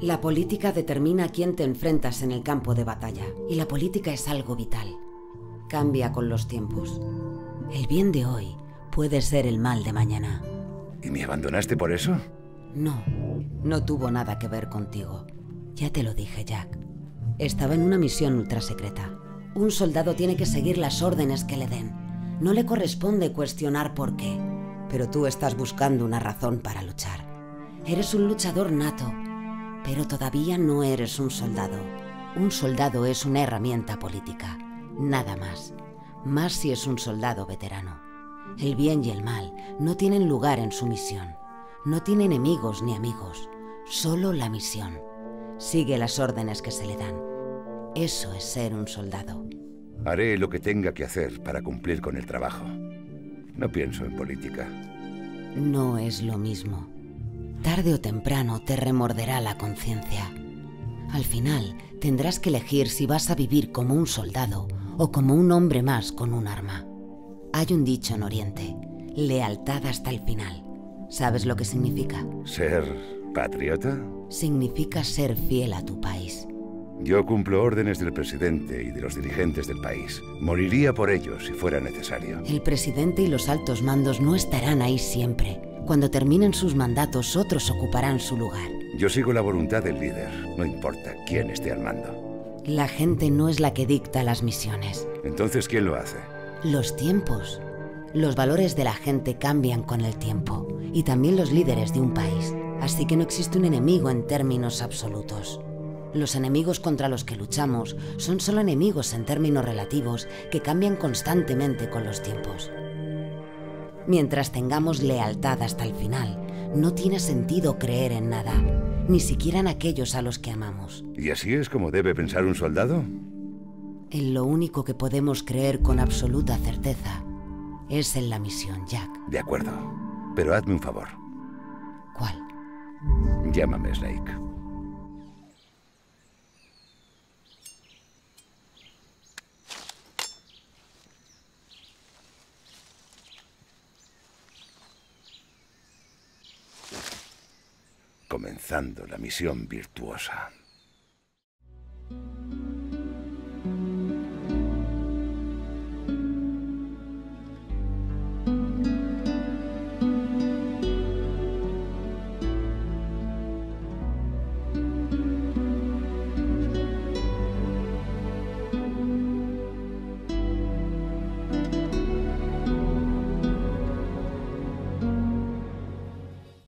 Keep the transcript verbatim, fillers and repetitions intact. La política determina a quién te enfrentas en el campo de batalla, y la política es algo vital. Cambia con los tiempos. El bien de hoy puede ser el mal de mañana. ¿Y me abandonaste por eso? No, no tuvo nada que ver contigo. Ya te lo dije, Jack. Estaba en una misión ultrasecreta. Un soldado tiene que seguir las órdenes que le den. No le corresponde cuestionar por qué. Pero tú estás buscando una razón para luchar. Eres un luchador nato, pero todavía no eres un soldado. Un soldado es una herramienta política, nada más. Más si es un soldado veterano. El bien y el mal no tienen lugar en su misión. No tiene enemigos ni amigos, solo la misión. Sigue las órdenes que se le dan. Eso es ser un soldado. Haré lo que tenga que hacer para cumplir con el trabajo. No pienso en política. No es lo mismo. Tarde o temprano te remorderá la conciencia. Al final tendrás que elegir si vas a vivir como un soldado o como un hombre más con un arma. Hay un dicho en Oriente: lealtad hasta el final. ¿Sabes lo que significa? ¿Ser patriota? Significa ser fiel a tu país. Yo cumplo órdenes del presidente y de los dirigentes del país. Moriría por ellos si fuera necesario. El presidente y los altos mandos no estarán ahí siempre. Cuando terminen sus mandatos, otros ocuparán su lugar. Yo sigo la voluntad del líder, no importa quién esté al mando. La gente no es la que dicta las misiones. Entonces, ¿quién lo hace? Los tiempos. Los valores de la gente cambian con el tiempo, y también los líderes de un país. Así que no existe un enemigo en términos absolutos. Los enemigos contra los que luchamos son solo enemigos en términos relativos que cambian constantemente con los tiempos. Mientras tengamos lealtad hasta el final, no tiene sentido creer en nada, ni siquiera en aquellos a los que amamos. ¿Y así es como debe pensar un soldado? En lo único que podemos creer con absoluta certeza es en la misión, Jack. De acuerdo, pero hazme un favor. ¿Cuál? Llámame Snake. Comenzando la misión virtuosa.